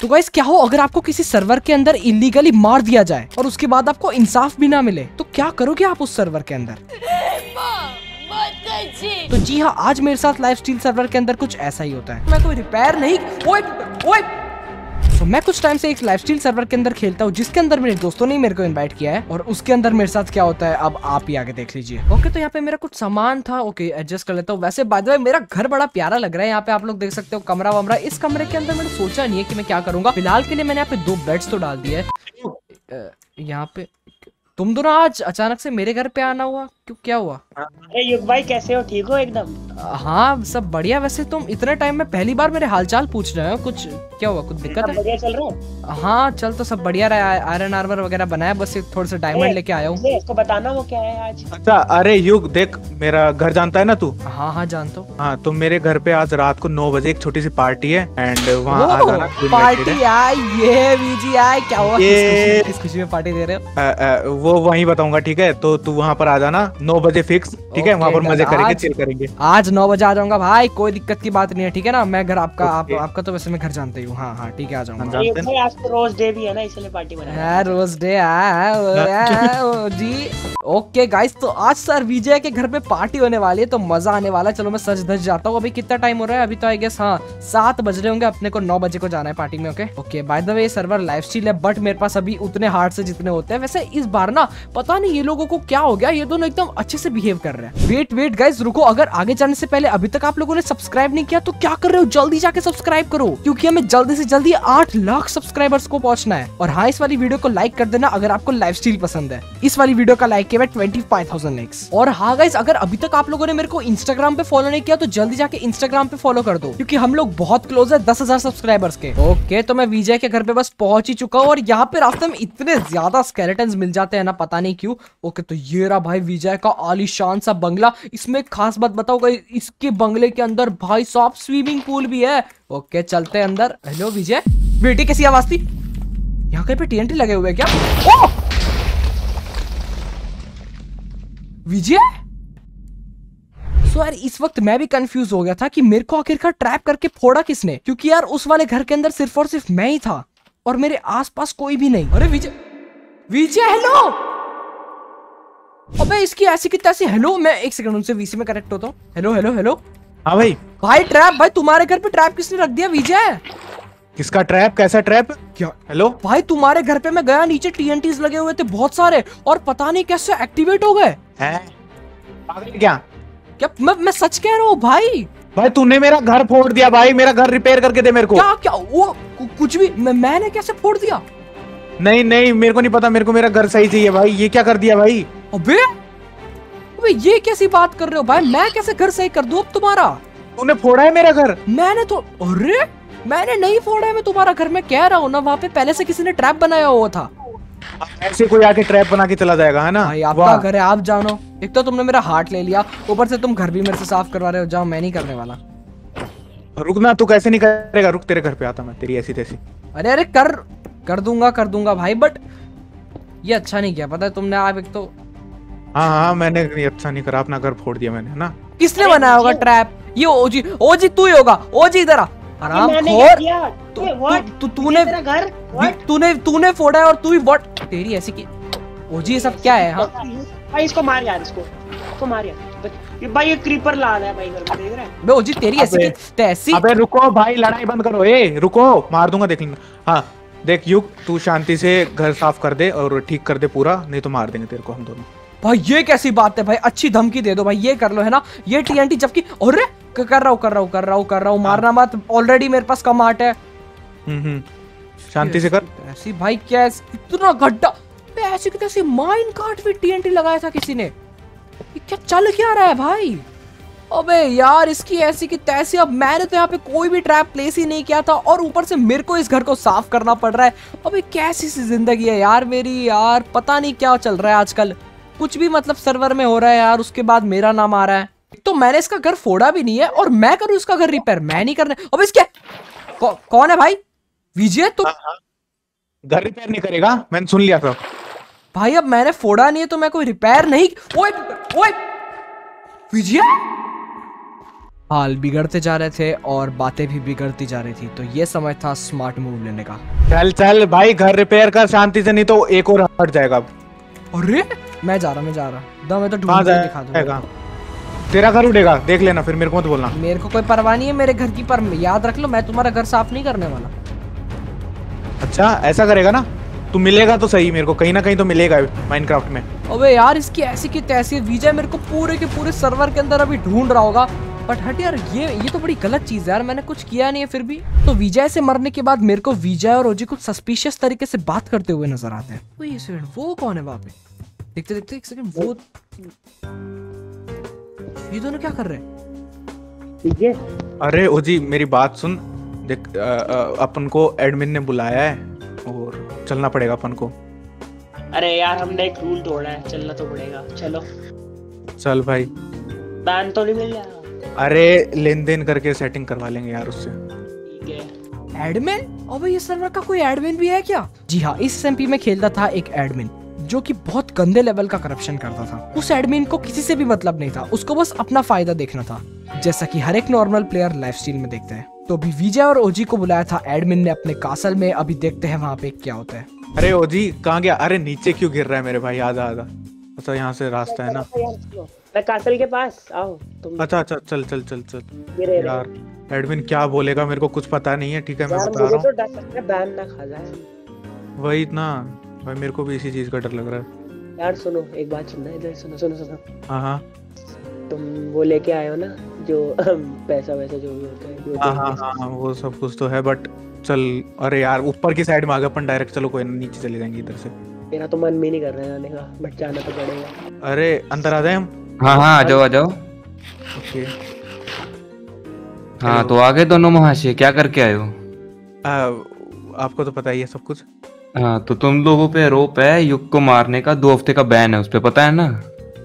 तो गाइस क्या हो अगर आपको किसी सर्वर के अंदर इलीगली मार दिया जाए और उसके बाद आपको इंसाफ भी ना मिले, तो क्या करोगे आप उस सर्वर के अंदर? तो जी हाँ, आज मेरे साथ लाइफस्टील सर्वर के अंदर कुछ ऐसा ही होता है। मैं कोई रिपेयर नहीं, ओए ओए। तो मैं कुछ टाइम से एक लाइफस्टील सर्वर के अंदर खेलता हूँ जिसके अंदर मेरे दोस्तों ने मेरे को इनवाइट किया है, और उसके अंदर मेरे साथ क्या होता है अब आप ही आगे देख लीजिए। ओके, तो यहाँ पे मेरा कुछ सामान था। ओके, एडजस्ट कर लेता हूँ। वैसे बाय द वे मेरा घर बड़ा प्यारा लग रहा है, यहाँ पे आप लोग देख सकते हो कमरा वमरा। इस कमरे के अंदर मैंने सोचा नहीं है की मैं क्या करूंगा। फिलहाल के लिए मैंने यहाँ पे 2 बेड्स तो डाल दिए। यहाँ पे तुम दोनों आज अचानक से मेरे घर पे आना हुआ क्यों, क्या हुआ? ए युग भाई कैसे हो, ठीक हो एकदम? हाँ सब बढ़िया। वैसे तुम इतने टाइम में पहली बार मेरे हालचाल पूछ रहे हो, कुछ क्या हुआ, कुछ दिक्कत है? चल रहा है। हाँ चल तो सब बढ़िया रहा है। आयरन आर्मर वगैरह बनाया, बस थोड़े से डायमंड लेके आया हूँ। इसको बताना वो क्या है आज। अच्छा, अरे युग देख, मेरा घर जानता है ना तू? हाँ हाँ जानता हूँ। हाँ, तुम मेरे घर पे आज रात को 9 बजे एक छोटी सी पार्टी है, एंड वहाँ पार्टी आई ये किस खुशी में पार्टी दे रहे हो वो वहीं बताऊंगा, ठीक है? तो तू वहाँ पर आ जाना 9 बजे फिक्स, ठीक है? वहाँ पर मजे करेंगे, चिल करेंगे। आज 9 बजे आ जाऊंगा भाई, कोई दिक्कत की बात नहीं है, ठीक है ना? मैं घर आपका आपका तो वैसे मैं घर जानता ही हूँ। हाँ हाँ ठीक है, आ जाऊंगा। आज तो रोज डे भी है ना, इसलिए पार्टी बना है। रोज डे जी। ओके गाइस, तो आज सर विजय के घर पे पार्टी होने वाली है, तो मजा आने वाला है। चलो मैं सच धज जाता हूँ। अभी कितना टाइम हो रहा है? अभी तो आई गेस हाँ 7 बज रहे होंगे। अपने को 9 बजे को जाना है पार्टी में। ओके, बाय द वे ये सर्वर लाइफस्टील है, बट मेरे पास अभी उतने हार्ट से जितने होते हैं। वैसे इस बार ना पता नहीं ये लोगों को क्या हो गया, ये दोनों एकदम अच्छे से बिहेव कर रहे हैं। वेट वेट गाइस रुको, अगर आगे जाने से पहले अभी तक आप लोगों ने सब्सक्राइब नहीं किया तो क्या कर रहे हो, जल्दी जाके सब्सक्राइब करो, क्योंकि हमें जल्दी से जल्दी 8 लाख सब्सक्राइबर्स को पहुंचना है। और हाँ, इस वाली वीडियो को लाइक कर देना अगर आपको लाइफस्टील पसंद है। इस वाली वीडियो का लाइक 25,000 लाइक्स। और हाँ गाइस, अगर अभी तक आप लोगों ने मेरे को इंस्टाग्राम पे फॉलो नहीं किया तो जल्दी जाके इंस्टाग्राम पे फॉलो कर दो, क्योंकि हम लोग बहुत क्लोज है 10,000 सब्सक्राइबर्स के। ओके, तो मैं विजय के घर पे बस पहुंच ही चुका हूँ, और यहाँ पे रास्ते में इतने ज्यादा स्केलेटन्स मिल जाते हैं ना, पता नहीं क्यों। ओके, तो ये रहा भाई विजय का आलीशान सा बंगला। इसमें खास बात बताओ गाइस, इसके बंगले के अंदर भाई साहब स्विमिंग पूल भी है। ओके चलते अंदर। हेलो विजय बेटी, कैसी आवाज थी? यहाँ कहीं पे TNT लगे हुए क्या? ओ! विजय यार, इस वक्त मैं भी कंफ्यूज हो गया था कि मेरे को आखिरकार ट्रैप करके फोड़ा किसने, क्योंकि यार उस वाले घर के अंदर सिर्फ और सिर्फ मैं ही था और मेरे आसपास कोई भी नहीं। अरे विजय, विजय हेलो। अबे इसकी ऐसी की तैसी हेलो। मैं एक सेकंड उनसे वीसी में कनेक्ट होता हूँ। Hello hello hello. हाँ भाई, भाई ट्रैप, भाई तुम्हारे घर पे ट्रैप किसने रख दिया विजय? किसका ट्रैप, कैसा ट्रैप? क्या हेलो भाई, तुम्हारे घर पे मैं गया, नीचे TNTs लगे हुए थे बहुत सारे, और पता नहीं कैसे एक्टिवेट हो गए। क्या क्या मैं सच कह रहा हूँ भाई? भाई तूने मेरा घर फोड़ दिया भाई, मेरा घर रिपेयर करके दे मेरे को। क्या क्या वो कुछ भी मैंने कैसे फोड़ दिया? नहीं नहीं मेरे को नहीं पता, मेरे को मेरा घर सही चाहिए भाई। ये क्या कर दिया भाई? अबे अबे ये कैसी बात कर रहे हो भाई, मैं कैसे घर सही कर दूं अब तुम्हारा? तूने फोड़ा है मेरा घर। मैंने तो, अरे मैंने नहीं फोड़ा है, मैं तुम्हारा घर में कह रहा हूँ ना, वहाँ पे पहले से किसी ने ट्रैप बनाया हुआ था। ऐसे कोई आके ट्रैप बना के चला जाएगा, है ना? भाई आपका घर है आप जानो। एक तो तुमने मेरा हार्ट ले लिया, ऊपर से तुम घर भी मेरे से साफ करवा रहे हो। जाओ, मैं नहीं करने वाला। रुकना, तू कैसे नहीं करेगा? रुक, तेरे घर पे आता मैं, तेरी ऐसी तैसी। अरे अरे कर दूंगा भाई, बट ये अच्छा नहीं किया पता है तुमने। आप एक तो हाँ हाँ मैंने अच्छा नहीं करा, अपना घर फोड़ दिया मैंने, है ना? किसने बनाया होगा ट्रैप? ये ओजी, ओजी तू ही होगा। ओजी इधर आ, तूने फोड़ा है और तू ही व्हाट, तेरी ऐसी की। ओजी ये सब क्या है? हाँ भाई इसको मार यार, इसको मार यार भाई, ये क्रीपर लाल है भाई, घर में देख रहा है। ओजी तेरी ऐसी तैसी। अबे रुको भाई, लड़ाई बंद करो। ए रुको, मार दूंगा देख लेना। हाँ देख युग, तू शांति से घर साफ कर दे और ठीक कर दे पूरा, नहीं तो मार देंगे तेरे को हम दोनों। भाई ये कैसी बात है भाई, अच्छी धमकी दे दो भाई, ये कर लो, है ना? ये TNT जबकि और कर रहा हूँ मारना मत, ऑलरेडी मेरे पास कम हार्ट है। शांति से कर। ऐसी भाई क्या है? इतना गड्ढा, ऐसी की तैसी माइनकार्ट में TNT लगाया था किसी ने। ये क्या चल क्या रहा है भाई? अबे यार इसकी ऐसी की तैसी। अब मैंने तो यहाँ पे कोई भी ट्रैप प्लेस ही नहीं किया था, और ऊपर से मेरे को इस घर को साफ करना पड़ रहा है। अबे कैसी सी जिंदगी है यार मेरी, यार पता नहीं क्या चल रहा है आजकल। कुछ भी मतलब सर्वर में हो रहा है यार, उसके बाद मेरा नाम आ रहा है। तो मैंने इसका घर फोड़ा भी नहीं है, और मैं करूं इसका घर रिपेयर? मैं नहीं करने। अब इसके कौन है भाई? विजय, तो घर रिपेयर नहीं करेगा, मैंने सुन लिया था भाई। अब मैंने फोड़ा नहीं है तो मैं कोई रिपेयर नहीं। ओए ओए विजय हाल बिगड़ते जा रहे थे और बातें भी बिगड़ती जा रही थी, तो ये समय था स्मार्ट मूव लेने का। चल चल भाई घर रिपेयर कर शांति से, नहीं तो एक और हट जाएगा। अरे मैं जा रहा दम है तो ढूंढ के दिखा दूंगा, तेरा घर उड़ेगा देख लेना, फिर मेरे को मत बोलना। मेरे को कोई परवाह नहीं है मेरे घर की, पर याद रख लो मैं तुम्हारा घर साफ नहीं करने वाला। अच्छा ऐसा करेगा ना, तू मिलेगा तो सही मेरे को, कहीं ना कहीं तो मिलेगा माइनक्राफ्ट में। अबे यार इसकी ऐसी की तैसी, विजय मेरे को पूरे के पूरे सर्वर के अंदर अभी ढूंढ रहा होगा। बट हट यार ये तो बड़ी गलत चीज़ है यार, मैंने कुछ किया नहीं है फिर भी। तो विजय से मरने के बाद मेरे को विजय और ओजी कुछ सस्पिशियस तरीके से बात करते हुए नजर आते हैं। तो ये सेकंड वो कौन है वहाँ पे, देखते देखते एक सेकंड वो ये दोनों क्या कर रहे हैं? ठीक है अरे ओजी मेरी बात सुन, देख अपन को एडमिन ने बुलाया है और चलना पड़ेगा अपन को। अरे यार हमने एक रूल तोड़ा है, चलना तो पड़ेगा। चलो चल भाई, बैन तो नहीं मिल जाएगा? अरे लेन देन करके सेटिंग करवा लेंगे यार उससे। एडमिन? अबे ये सर्वर का कोई एडमिन भी है क्या? जी हाँ, इस एसएमपी में खेलता था एक एडमिन जो कि बहुत गंदे लेवल का करप्शन करता था। उस एडमिन को किसी से भी मतलब नहीं था, उसको बस अपना फायदा देखना था, जैसा कि हर एक नॉर्मल प्लेयर लाइफस्टाइल में देखते हैं। तो अभी विजय और ओजी को बुलाया था एडमिन ने अपने कासल में, अभी देखते हैं वहाँ पे क्या होता है। अरे ओजी कहाँ गया? अरे नीचे क्यों गिर रहा है मेरे भाई? आजा आजा, अच्छा यहाँ से रास्ता है ना, मैं कासल के पास आओ तुम। अच्छा अच्छा चल चल चल चल, यार एडमिन क्या बोलेगा मेरे को कुछ पता नहीं है, ठीक है मैं बता रहा हूँ। बैन ना खा जाए, वही ना भाई मेरे को भी इसी चीज का डर लग रहा है यार। सुनो एक बात, सुनना इधर, सुनो सुनो सुनो। हाँ हाँ तुम वो लेके आए हो ना जो पैसा वैसा जो भी होता है जो। हाँ वो सब कुछ तो है बट चल। अरे यार ऊपर की साइड में आगे अपन डायरेक्ट, चलो कोई नीचे चले जाएंगे इधर से। मेरा तो मन भी नहीं कर रहा है जाने का, बट जाना तो पड़ेगा। अरे अंदर आ जाए हम? हाँ हाँ आ जाओ आ जाओ। ओके हाँ तो आगे दोनों महाशय क्या करके आए हो? आपको तो पता ही है सब कुछ। हाँ तो तुम लोगों पे आरोप है युग को मारने का, 2 हफ्ते का बैन है उस पे, पता है ना?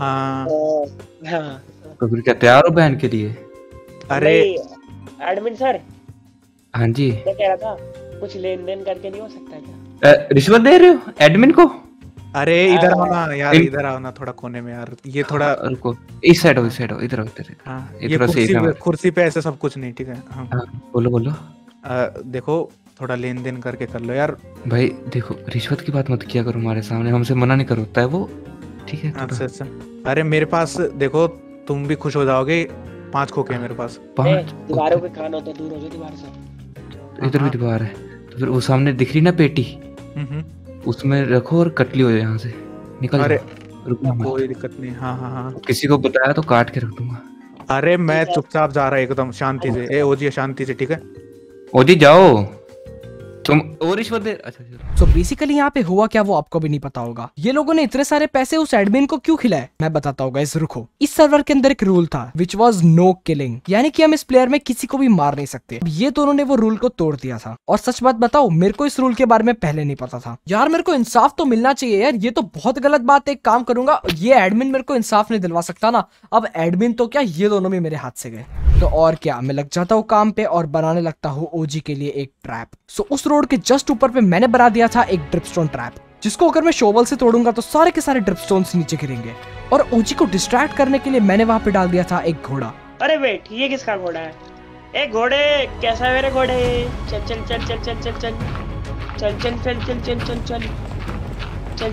हाँ हाँ तो फिर क्या तैयार हो बैन के लिए? अरे एडमिन सर। हाँ जी मैं कह रहा था कुछ लेन देन करके नहीं हो सकता क्या? रिश्वत दे रहे हो एडमिन को? अरे इधर आओ ना यार, इधर आओ ना थोड़ा कोने में यार, ये थोड़ा रुको, इस साइड हो इस साइड हो, इधर इधर। हाँ ये कुर्सी पे ऐसे सब कुछ नहीं, ठीक है? हाँ बोलो बोलो। देखो थोड़ा लेन देन करके कर लो यार। भाई देखो रिश्वत की बात मत किया करो हमारे सामने, हमसे मना नहीं करता है वो, ठीक है? अच्छा अच्छा अरे मेरे पास देखो तुम भी खुश हो जाओगे, 5 खोखे हैं मेरे पास। दीवारों पे कान होते, दूर हो जाओ दीवार से। इधर भी दीवार है तो फिर वो सामने दिख रही ना पेटी, उसमें रखो और कटली हो जाए यहाँ से निकल। अरे कोई दिक्कत नहीं। हाँ हाँ हाँ किसी को बताया तो काट के रख दूंगा। अरे मैं चुपचाप जा रहा एकदम शांति से। ए ओजी शांति से, ठीक है ओजी जाओ तुम और रिश्वत दे। अच्छा तो बेसिकली यहाँ पे हुआ क्या वो आपको भी नहीं पता होगा। ये लोगों ने इतने सारे पैसे उस एडमिन को क्यों खिलाए मैं बताता हूँ गाइस, रुको। इस सर्वर के अंदर एक रूल था विच वाज नो किलिंग, यानी कि हम इस प्लेयर में किसी को भी मार नहीं सकते। ये दोनों ने वो रूल को तोड़ दिया था। और सच बात बताओ मेरे को इस रूल के बारे में पहले नहीं पता था यार, मेरे को इंसाफ तो मिलना चाहिए यार, ये तो बहुत गलत बात है। एक काम करूंगा, ये एडमिन मेरे को इंसाफ नहीं दिलवा सकता ना, अब एडमिन तो क्या ये दोनों भी मेरे हाथ से गए। तो और क्या मैं लग जाता हूँ काम पे और बनाने लगता हूँ ओजी के लिए एक ट्रैप। सो उस रोड के जस्ट ऊपर पे मैंने बना दिया था एक ड्रिपस्टोन ट्रैप, जिसको अगर मैं शोवल से तोड़ूंगा तो सारे के सारे ड्रिपस्टोन्स नीचे गिरेंगे। और ओजी को डिस्ट्रैक्ट करने के लिए मैंने वहाँ पे डाल दिया था एक घोड़ा। अरे वेट ये किसका घोड़ा है? ए घोड़े कैसा है मेरे घोड़े, चल चल चल चल चल चल चल चल चल चल चल चल चल चल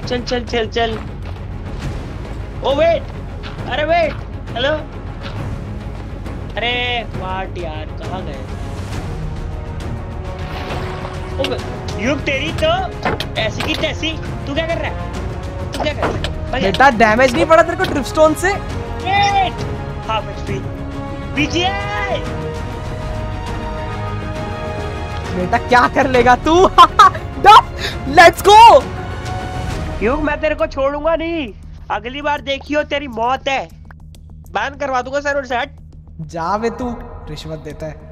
चल चल चल चल। ओ वेट, अरे वेट हेलो, अरे वाट यार कहाँ गए युग? तेरी तो ऐसी की तैसी, तू क्या कर रहा है बेटा? डैमेज नहीं पड़ा तेरे को ड्रिपस्टोन से? वेट हाफ एचपी विजय बेटा क्या कर लेगा तू? लेट्स गो युग, मैं तेरे को छोड़ूंगा नहीं, अगली बार देखियो तेरी मौत है, बैन करवा दूंगा सर। और सेट जा बे तू, रिश्वत देता है।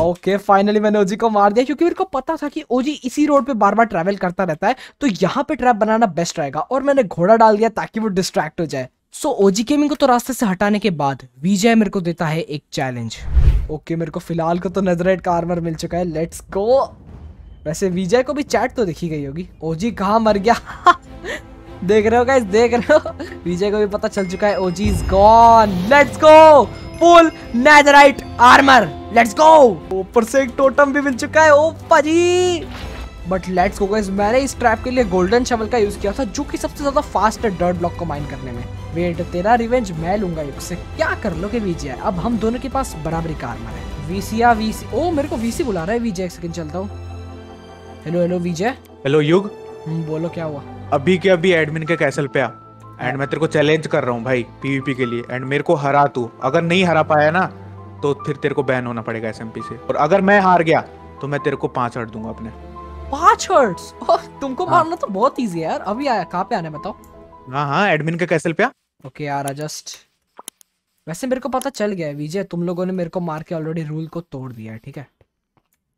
ओके फाइनली मैंने ओजी को मार दिया, क्योंकि मेरे को पता था कि ओजी इसी रोड पे बार बार ट्रैवल करता रहता है, तो यहाँ पे ट्रैप बनाना बेस्ट रहेगा। और मैंने घोड़ा डाल दिया ताकि वो डिस्ट्रैक्ट हो जाए। सो ओजी गेमिंग को तो रास्ते से हटाने के बाद विजय मेरे को देता है एक चैलेंज। ओके मेरे को फिलहाल को तो नेदरराइट का आर्मर मिल चुका है, लेट्स गो। वैसे विजय को भी चैट तो दिखी गई होगी, ओजी कहाँ मर गया? देख रहे हो गाइस, देख रहे हो, विजय को भी पता चल चुका है OG is gone. Let's go full netherite armour. Let's go. ऊपर से एक टोटम भी मिल चुका है। ओ पाजी। बट लेट्स गो गाइस, मैंने इस ट्रैप के लिए गोल्डन शवल का यूज किया था जो कि सबसे ज्यादा फास्ट है डर्ट ब्लॉक को माइन करने में। वेट, तेरा रिवेंज मैं लूंगा इससे। क्या कर लोगे विजय? अब हम दोनों के पास बराबरी का आर्मर है। वीसीया वीसी, ओ मेरे को वीसी बुला रहा है विजय। एक सेकंड चलता हूं। हेलो हेलो विजय। हेलो युग। बोलो क्या हुआ? अभी के अभी एडमिन के कैसल पे आ एंड मैं तेरे को चैलेंज कर रहा हूँ भाई पीवीपी के लिए, एंड मेरे को हरा तू। अगर नहीं हरा पाया ना तो फिर तेरे को बैन होना पड़ेगा एसएमपी से, और अगर मैं हार गया तो मैं तेरे को 5 हर्ट दूंगा अपने। 5 हर्ट्स? तुमको मारना तो बहुत इजी है यार। अभी आया, कहाँ पे आने बताओ? हाँ हाँ, एडमिन के कैसल पे आ। ओके यार, जस्ट वैसे मेरे को पता चल गया है विजय, तुम लोगों ने मेरे को मार के ऑलरेडी रूल को तोड़ दिया है। ठीक है,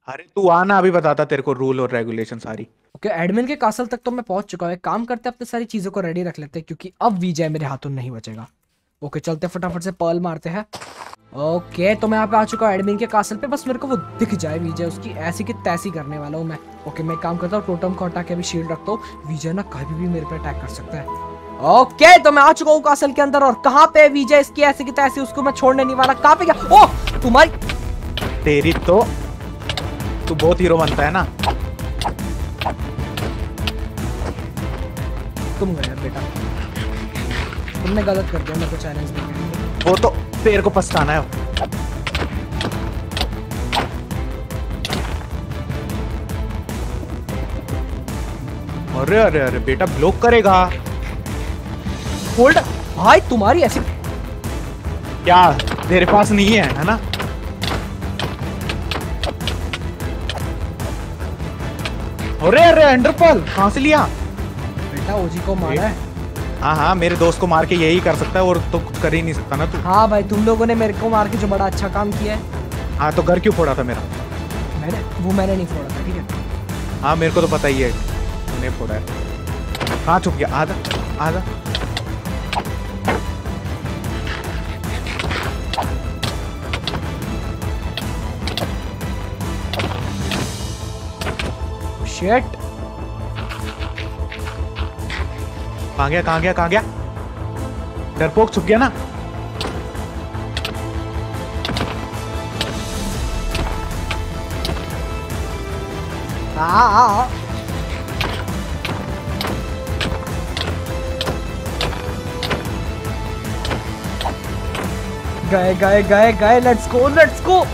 अरे तू आना, अभी बताता तेरे को रूल और रेगुलेशन सारी। ओके, एडमिन के कासल तक तो मैं पहुंच चुका हूं। एक काम करते हैं, अपनी सारी चीजों को रेडी रख लेते हैं क्योंकि अब विजय मेरे हाथों नहीं बचेगा। ओके, चलते फटाफट से पर्ल मारते हैं। ओके, तो मैं यहाँ पे आ चुका हूँ एडमिन के कासल पे। बस मेरे को वो दिख जाए विजय, उसकी ऐसी की तैसी करने वाला हूँ मैं। ओके, मैं काम करता हूँ, टोटम को हटा के अभी शील्ड रखता हूँ। विजय ना कभी भी मेरे पे अटैक कर सकता है। ओके, तो मैं आ चुका हूँ कासल के अंदर। और कहाँ पे विजय, इसकी ऐसी की तैसी, उसको मैं छोड़ने नहीं वाला। कहाँ पे गया? ओह तुम्हारी तेरी तो, तू बहुत हीरो बनता है ना। तुम गए बेटा, तुमने गलत कर दिया। मेरे को चैलेंज नहीं, वो तो तेरे को पछताना है। अरे अरे अरे बेटा, ब्लॉक करेगा होल्ड। भाई तुम्हारी ऐसी क्या, तेरे पास नहीं है, है ना। अरे अरे अंडरपॉल कहाँ से लिया? बेटा ओजी को मारा है। हाँ हाँ, मेरे दोस्त को मार के यही कर सकता है, और तो कुछ कर ही नहीं सकता ना तू। हाँ भाई, तुम लोगों ने मेरे को मार के जो बड़ा अच्छा काम किया है। हाँ तो घर क्यों फोड़ा था मेरा? मैंने नहीं फोड़ा था। ठीक है, हाँ मेरे को तो पता ही है तूने फोड़ा है। कहाँ छुप गया? आधा आधा। शिट, कहाँ गया? डरपोक छुप गया ना। आ गए। Let's go.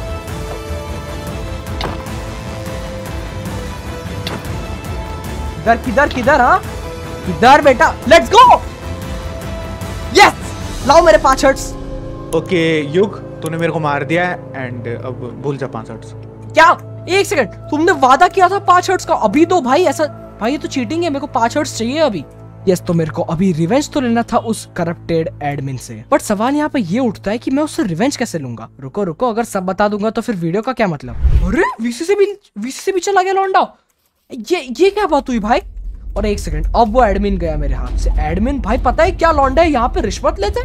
किधर? हाँ किधर बेटा? Let's go. यस, लाओ मेरे 5 हर्ट्स। ओके युग, तूने मेरे को मार दिया है एंड अब भूल जा 5 हर्ट्स। क्या? एक सेकंड, तुमने वादा किया था 5 हर्ट्स का। अभी तो भाई ऐसा, भाई ये तो चीटिंग है। मेरे को 5 हर्ट्स चाहिए अभी। यस, तो मेरे को अभी रिवेंज तो लेना था उस करप्टेड एडमिन से। बट सवाल यहाँ पे ये उठता है कि मैं उससे रिवेंज कैसे लूंगा। रुको, अगर सब बता दूंगा तो फिर वीडियो का क्या मतलब। अरे वीसी से भी चला गया लौंडा। ये क्या बात हुई भाई? और एक सेकंड, अब वो एडमिन गया मेरे हाथ से। एडमिन भाई पता है क्या लौंडा है, यहाँ पे रिश्वत लेते।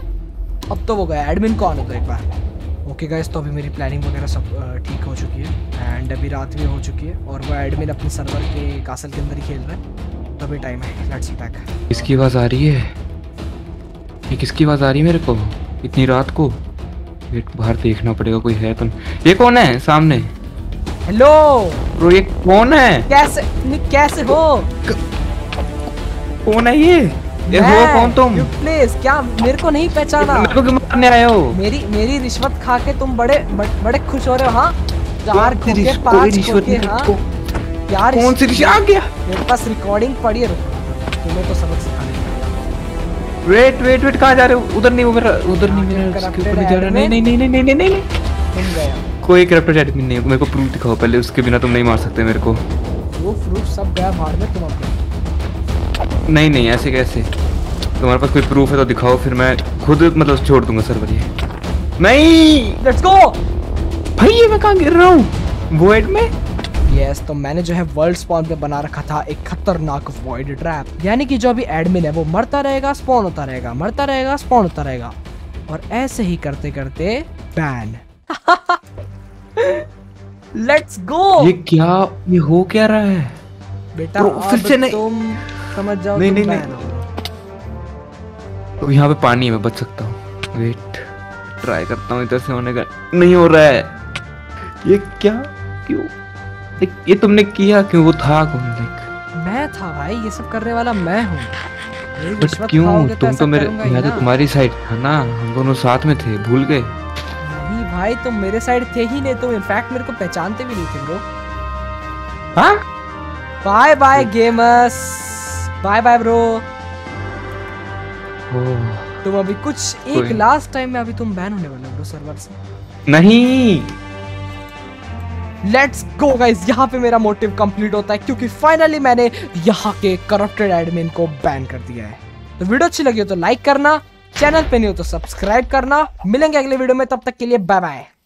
अब तो वो गया, एडमिन कौन होता एक बार। ओके गाइस, तो अभी मेरी प्लानिंग वगैरह सब ठीक हो चुकी है एंड अभी रात भी हो चुकी है और वो एडमिन अपने सर्वर के कासल के अंदर ही खेल रहा है। तो अभी टाइम है, लेट्स बैक। किसकी आवाज़ आ रही है? ये किसकी आवाज़ आ रही है मेरे को इतनी रात को? बाहर देखना पड़ेगा कोई है तो। ये कौन है सामने? हेलो ब्रो, ये कौन है? कैसे हो? कौन है ये हो कौन तुम? प्लीज, क्या मेरे को नहीं पहचाना? मेरे को क्यों मारने आए हो? मेरी रिश्वत खा के तुम बड़े खुश हो रहे हो। हाँ, 4 खोके 5 खोके। हाँ यार, कौन सी रिश्वत आ गया? मेरे पास रिकॉर्डिंग पड़ी है, तुम्हें तो सबक सिखाने का। वेट कहाँ जा रहे हो? उधर नहीं, उधर नहीं। कोई करप्टेड एडमिन नहीं है। मेरे को प्रूफ दिखाओ पहले, उसके बिना तुम नहीं मार सकते मेरे को। वो प्रूफ सब गया बाहर में। तुम अपने नहीं, ऐसे कैसे? तुम्हारे पास कोई प्रूफ है तो दिखाओ, फिर मैं खुद मतलब छोड़ दूंगा सर्वर। ये नहीं, लेट्स गो भाई। ये मैं कहाँ गिर रहा हूँ? वॉइड में। यस, तो मैंने जो है वर्ल्ड स्पॉन पे बना रखा था एक खतरनाक वॉइड ट्रैप, यानी कि जो अभी एडमिन है वो मरता रहेगा, स्पॉन होता रहेगा, मरता रहेगा, स्पॉन होता रहेगा, और ऐसे ही करते करते बैन। Let's go. ये हो क्या रहा है बेटा? फिर से नहीं समझ जाओ। नहीं। तो यहाँ पे पानी है, मैं बच सकता हूँ। वेट ट्राई करता हूँ इधर से होने का, नहीं हो रहा है। ये क्या, क्यों, ये तुमने किया क्यों? वो था कौन? मैं था भाई, ये सब करने वाला मैं हूँ। क्यों? तुम तो मेरे, मैं तो तुम्हारी साइड था ना, हम दोनों साथ में थे, भूल गए? नहीं भाई, तुम मेरे साइड थे ही नहीं, तुम इनफैक्ट मेरे को पहचानते भी नहीं थे ब्रो। हाँ, bye bye gamers, bye bye bro. तुम अभी कुछ एक लास्ट टाइम में अभी तुम बैन होने वाले हो सर्वर से। नहीं, लेट्स गो गाइस, यहाँ पे मेरा मोटिव कंप्लीट होता है क्योंकि फाइनली मैंने यहाँ के करप्टेड एडमिन को बैन कर दिया है। तो वीडियो अच्छी लगी हो तो लाइक करना, चैनल पे नहीं हो तो सब्सक्राइब करना। मिलेंगे अगले वीडियो में, तब तक के लिए बाय बाय।